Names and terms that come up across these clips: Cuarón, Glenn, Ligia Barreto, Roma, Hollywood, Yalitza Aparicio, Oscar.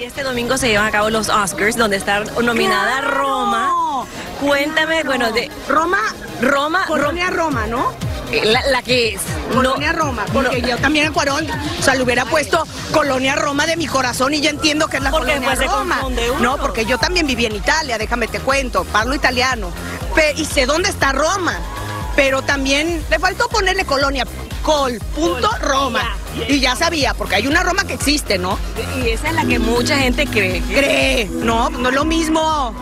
Y este domingo se llevan a cabo los Oscars, donde está nominada Roma. Cuéntame, bueno, de Roma. Colonia Roma, ¿no? La que es. Colonia Roma, porque yo también a Cuarón, o sea, le hubiera puesto Colonia Roma de mi corazón y yo entiendo que es la Colonia Roma. No, porque yo también viví en Italia, déjame te cuento, parlo italiano. Y sé dónde está Roma, pero también le faltó ponerle Colonia, Col.Roma. Y ya sabía, porque hay una Roma que existe, ¿no? Y esa es la que mucha gente cree. No es lo mismo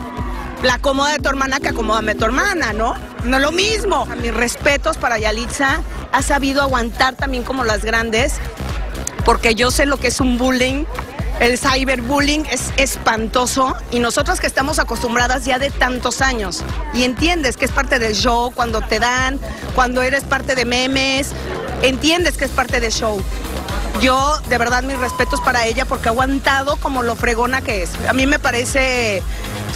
la cómoda de tu hermana que acomódame tu hermana, ¿no? No es lo mismo. A mis respetos para Yalitza, ha sabido aguantar también como las grandes, porque yo sé lo que es un bullying, el cyberbullying es espantoso y nosotras que estamos acostumbradas ya de tantos años y entiendes que es parte del show cuando te dan, cuando eres parte de memes, entiendes que es parte del show. Yo, de verdad, mis respetos para ella porque ha aguantado como lo fregona que es. A mí me parece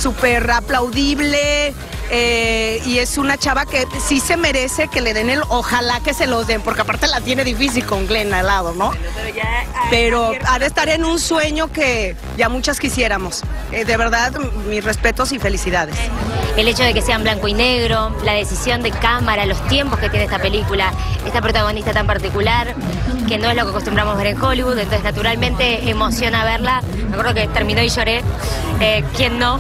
súper aplaudible. Y es una chava que sí se merece que le den el ojalá que se los den, porque aparte la tiene difícil con Glenn al lado, ¿no? Pero ha de estar en un sueño que ya muchas quisiéramos. De verdad, mis respetos y felicidades. El hecho de que sean blanco y negro, la decisión de cámara, los tiempos que tiene esta película, esta protagonista tan particular, que no es lo que acostumbramos ver en Hollywood, entonces naturalmente emociona verla. Me acuerdo que terminó y lloré, ¿quién no?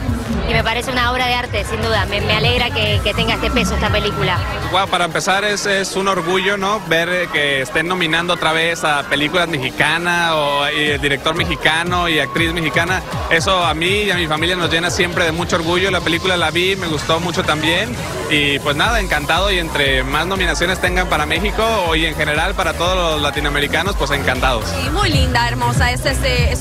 Y me parece una obra de arte, sin duda. Me alegra que tenga este peso esta película. Wow, para empezar es un orgullo, ¿no? Ver que estén nominando otra vez a películas mexicanas o director mexicano y actriz mexicana. Eso a mí y a mi familia nos llena siempre de mucho orgullo. La película la vi, me gustó mucho también. Y pues nada, encantado, y entre más nominaciones tengan para México y en general para todos los latinoamericanos, pues encantados. Sí, muy linda, hermosa, es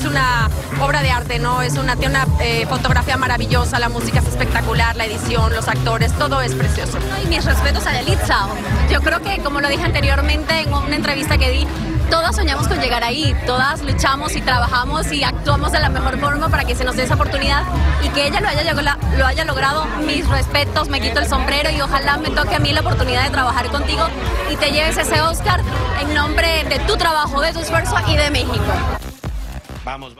una obra de arte, ¿no? Tiene una fotografía maravillosa. La música es espectacular, la edición, los actores, todo es precioso. Y mis respetos a Yalitza. Yo creo que, como lo dije anteriormente en una entrevista que di, todas soñamos con llegar ahí, todas luchamos y trabajamos y actuamos de la mejor forma para que se nos dé esa oportunidad y que ella lo haya logrado. Mis respetos, me quito el sombrero y ojalá me toque a mí la oportunidad de trabajar contigo y te lleves ese Oscar en nombre de tu trabajo, de tu esfuerzo y de México. Vamos.